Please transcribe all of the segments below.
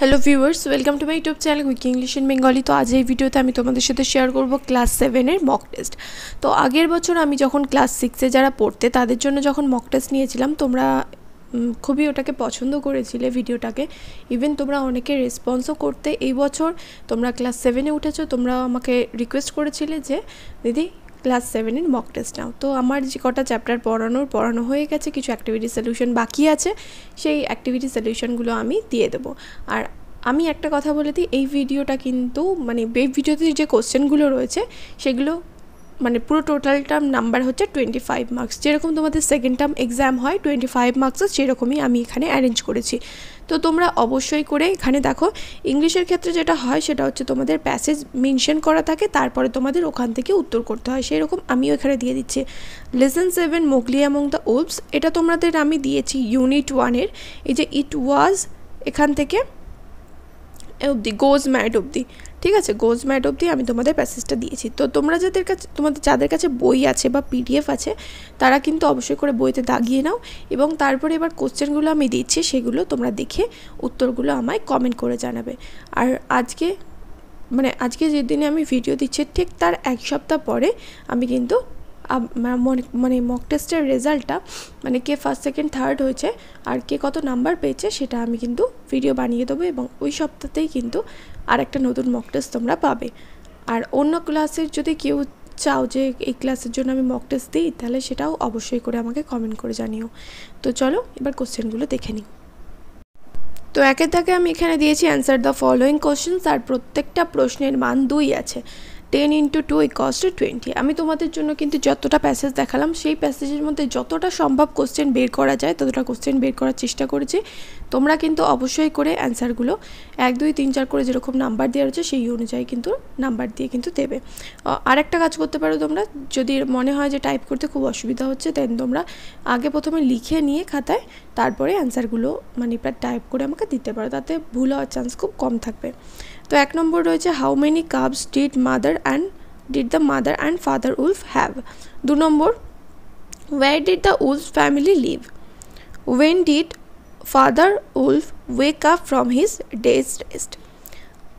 Hello viewers welcome to my YouTube channel week English in Bengali. तो आज ये भिडियोते आमी तोमादेर साथे शेयर करब क्लास सेवेनेर मक टेस्ट। तो आगेर बछर आमी जखन क्लास सिक्से जारा पढ़ते तादेर जोन्नो जखन मक टेस्ट नियेछिलाम तोमरा खूबी ओटाके पछंद करेछिले भिडियोटाके, इवेन तोमरा अनेके रेसपन्सो करते। एई बछर तोमरा क्लास सेवेने उठेछो, तोमरा आमाके रिक्वेस्ट करेछिले जे दिदी क्लास सेवेनेर मक टेस्ट नाओ। तो आमार जे कटा चैप्टार पढ़ानो हये गेछे, किछु एक्टिविटी सल्यूशन बाकी आछे, सेई एक्टिविटी सल्यूशनगुलो आमी दिये देब। आर आमी एकटा कथा बोले दिई, एई भिडियोटा किन्तु माने वेब भिडियोते जे कोश्चेनगुलो रयेछे सेगुलो माने पुरो टोटाल टर्म नम्बर होच्छे 25 मार्क्स। जेरकम तोमादेर सेकेंड टर्म एक्साम हय 25 मार्क्सेर, सेरकमई आमी एखाने अरेंज करेछि। तो तोमरा अवश्यई करे एखाने देखो, इंग्लिशेर क्षेत्रे जेटा हय सेटा होच्छे तोमादेर पैसेज मेनशन करा थाके, तारपरे तोमादेर ओखान थेके उत्तर करते हय। सेरकम आमिओ एखाने दिये दिच्छि। Lesson 7 Mowgli among the wolves, एटा तोमरादेर आमी दियेछि यूनिट 1 एर। एई जे इट वाज एखान थेके अब्दि गोज मैड अब्दि, ठीक है, गोज मैड अब्दि आमी तुम्हारे पैसेजटा दिए। तो तुम्हारा जर का बई आछे बा पीडिएफ आछे तारा किन्तु अवश्य बोईते दागिए नाओ। एबं तारपरे एबार कोश्चेनगुलो आमी दिच्छी, सेगुलो तोमरा देखे उत्तरगुलो आमाय कमेंट करे जानाबे। आर आजके माने आजके जे दिने आमी भिडियो दिच्छी ठीक तार एक सप्ताह परे आमी किन्तु माने मक टेस्टेर रेजाल्टटा माने के फार्स्ट सेकेंड थार्ड होयेछे आर के कत नम्बर पेयेछे सेटा आमी किन्तु भिडियो बानिये देबो, एबं ओई सप्ताहतेई किन्तु आरेकटा नतून मक टेस्ट तोमरा पाबे। आर अन्य क्लासेर जोदि केउ चाओ जे एई क्लासेर जोन्नो आमी मक टेस्ट दिई ताहले सेटाओ अवश्यई करे आमाके कमेंट करे जानिओ। तो चलो एबार कोश्चेनगुलो देखे निई। तो एकेर दागे आमी एखाने दियेछि आन्सार द फलोइंग क्वेश्चन्स, आर प्रत्येकटा प्रश्नेर मान 2 आछे। 10 × 2 = 20। आमी तोमादेर जोन्नो किन्तु जतटा पैसेज देखालाम सेई पैसेजेर मध्ये जतटा सम्भव कोश्चेन बेर करा जाय ततटा कोश्चेन बेर करार चेष्टा करेछि। तोमरा किन्तु अवश्यई करे आन्सारगुलो 1 2 3 4 करे जेरकम नम्बर देওয়া আছে সেই অনুযায়ী किन्तु नम्बर दिए किन्तु देबे। আরেকটা কাজ করতে পারো তোমরা, যদি মনে হয় যে টাইপ করতে খুব অসুবিধা হচ্ছে দেন তোমরা আগে প্রথমে লিখে নিয়ে খাতায় তারপরে आन्सारगुलो মানে টাইপ করে আমাকে দিতে পারো, তাতে ভুল হওয়ার চান্স খুব কম থাকবে। तो एक नम्बर रही है how many cubs did the mother and father wolf have. 2 number where did the wolf family live. When did father wolf wake up from his day's rest.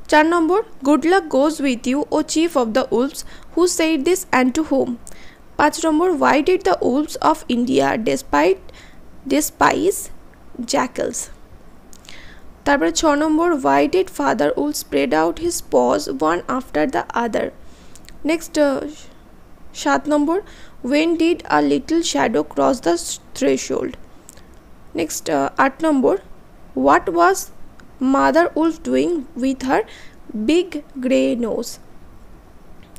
4 number good luck goes with you O chief of the wolves, who said this and to whom. 5 number why did the wolves of India despise jackals. तारपर 6 number why did father wolf spread out his pause one after the other. Next 7 number when did a little shadow cross the threshold. Next 8 number what was mother wolf doing with her big grey nose.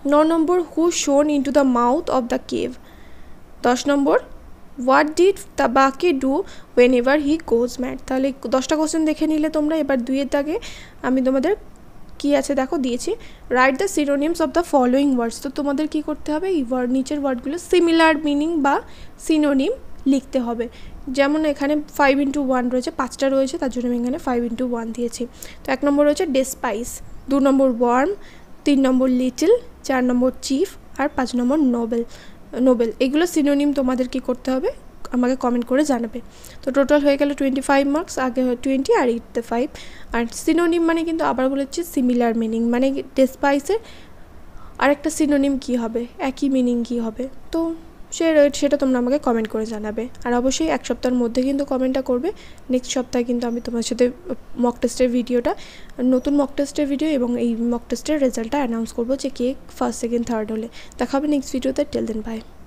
9 number who shone into the mouth of the cave. 10 number what did Tabaqui do whenever he goes mad. ताहले 10टा question देखे निले तोमरा। एबार 2 एर दागे आमी तोमादेर कि आछे देखो दिएछि write the synonyms of the following words. तो तोमादेर कि करते होबे ई वर्ड नीचेर वर्डगुलो सिमिलार मीनिंग बा सिनोनिम लिखते होबे। जेमन एखाने 5 × 1 रयेछे, 5टा रयेछे, तार जोन्नो आमी एखाने 5 × 1 दिएछि। तो 1 नम्बर रयेछे despise, 2 number worm, 3 number little, 4 number chief और 5 नम्बर नोबेल। एगुलो सिनोनिम तोमादेर कि करते होबे आमाके कमेंट करे जानाबे। तो टोटाल हो गेलो 25 मार्क्स, आगे 20 और 85। और सिनोनिम माने किन्तु आबार बोलेछि सिमिलार मीनिंग, माने डेस्पाइसेर आरेकटा सिनोनिम कि होबे, एकई मीनिंग कि होबे। तो सेटा तोमरा आमाके कमेंट करे जानाबे। और अवश्यई एक सप्ताहेर मধ্যে किन्तु कमेंटटा करबे। नेक्स्ट सप्ताहे किन्तु आमी तोमादेर साथे मक टेस्टेर भिडियोटा नतुन मक टेस्टेर भिडियो एबं एई मक टेस्टेर रेजाल्टटा अनाउंस करब जे के फार्स्ट सेकेंड थार्ड होले। देखा होबे नेक्स्ट भिडियोते। Till then bye.